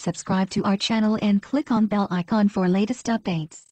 Subscribe to our channel and click on bell icon for latest updates.